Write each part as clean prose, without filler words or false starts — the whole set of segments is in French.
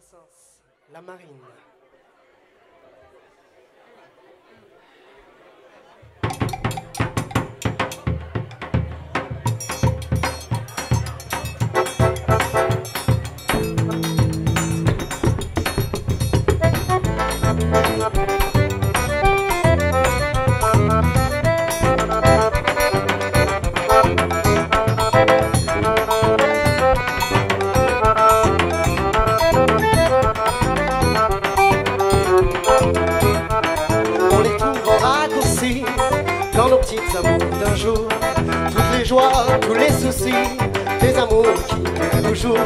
Brassens, La Marine. Dans nos petites amours d'un jour, toutes les joies, tous les soucis, des amours qui durent toujours.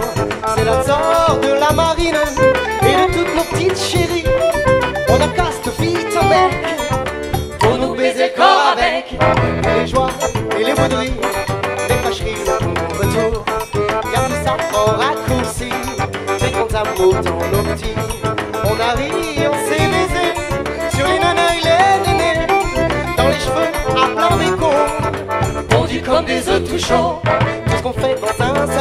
C'est la sorte de la marine et de toutes nos petites chéries. On en casse de vite au bec pour nous baiser corps avec. Les joies et les vauderies, les fâcheries de mon retour. Y a tout ça en raccourci, des grandes amours dans nos petits. On a ri, on s'est baisé sur les nanas et les nénés, dans les cheveux à plein d'écho, bondus comme des œufs tout chauds. Tout ce qu'on fait dans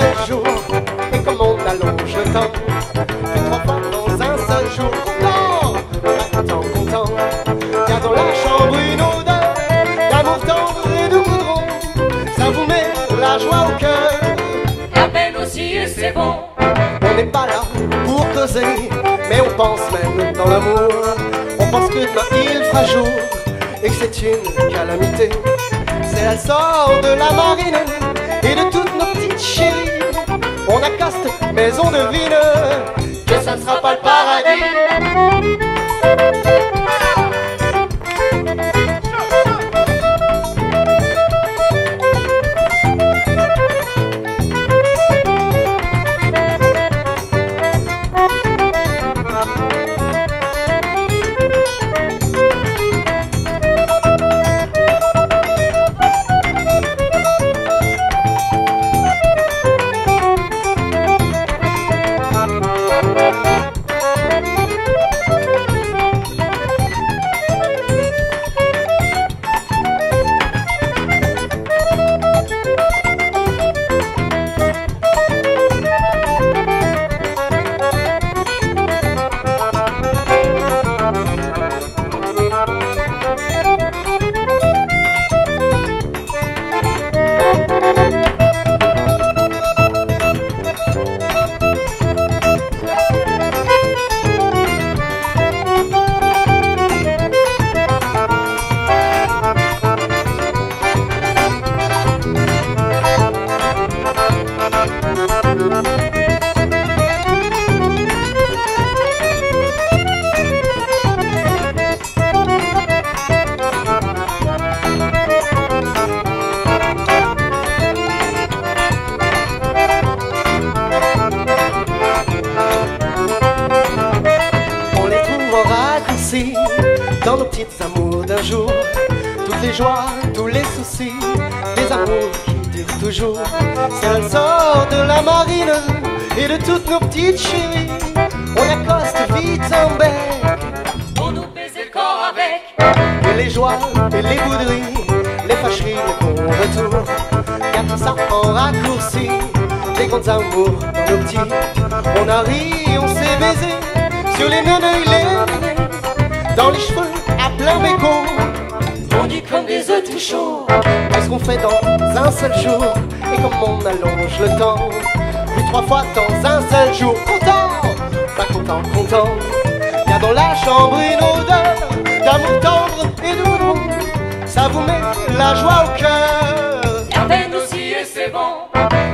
un seul jour, et comme on allonge le temps, fait trois fois dans un seul jour. Content, content, content. Viens dans la chambre une odeur d'amour tendre et de goudron. Ça vous met la joie au cœur, la peine aussi et c'est bon. On n'est pas là pour causer, mais on pense même dans l'amour. On pense que demain il fera jour et que c'est une calamité. C'est la sorte de la marine et de toutes nos petites chéries. On accaste, mais on devine que ça ne sera pas le paradis. Dans nos petites amours d'un jour, toutes les joies, tous les soucis, des amours qui durent toujours. C'est le sort de la marine et de toutes nos petites chéries. On accoste vite en bec pour nous baiser le corps avec. Et les joies et les bouderies, les fâcheries de bon retour. Car tout ça en raccourci, des grandes amours dans nos petits. On a ri, on s'est baisé sur les neneuils, les neneuils, dans les cheveux à plein béco, bondus comme des œufs tout chauds. Qu'est-ce qu'on fait dans un seul jour, et comme on allonge le temps, plus trois fois dans un seul jour. Content, pas content, content. Viens dans la chambre une odeur d'amour tendre et doux. Ça vous met la joie au cœur, la peine aussi et c'est bon.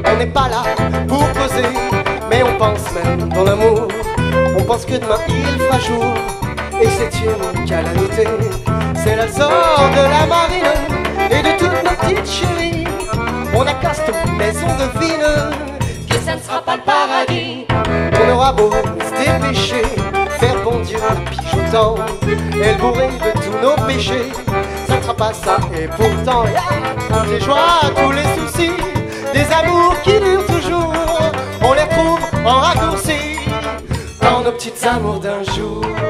On n'est pas là pour causer, mais on pense même dans l'amour. On pense que demain il fera jour et c'est une calamité. C'est la sorte de la marine et de toutes nos petites chéries. On accaste, mais on devine que ça ne sera pas le paradis. On aura beau se dépêcher, faire bon Dieu un pichotant, et le bourré de tous nos péchés, ça ne fera pas ça. Et pourtant, toutes les joies, tous les soucis, des amours qui durent toujours, on les trouve en raccourci dans nos petites amours d'un jour.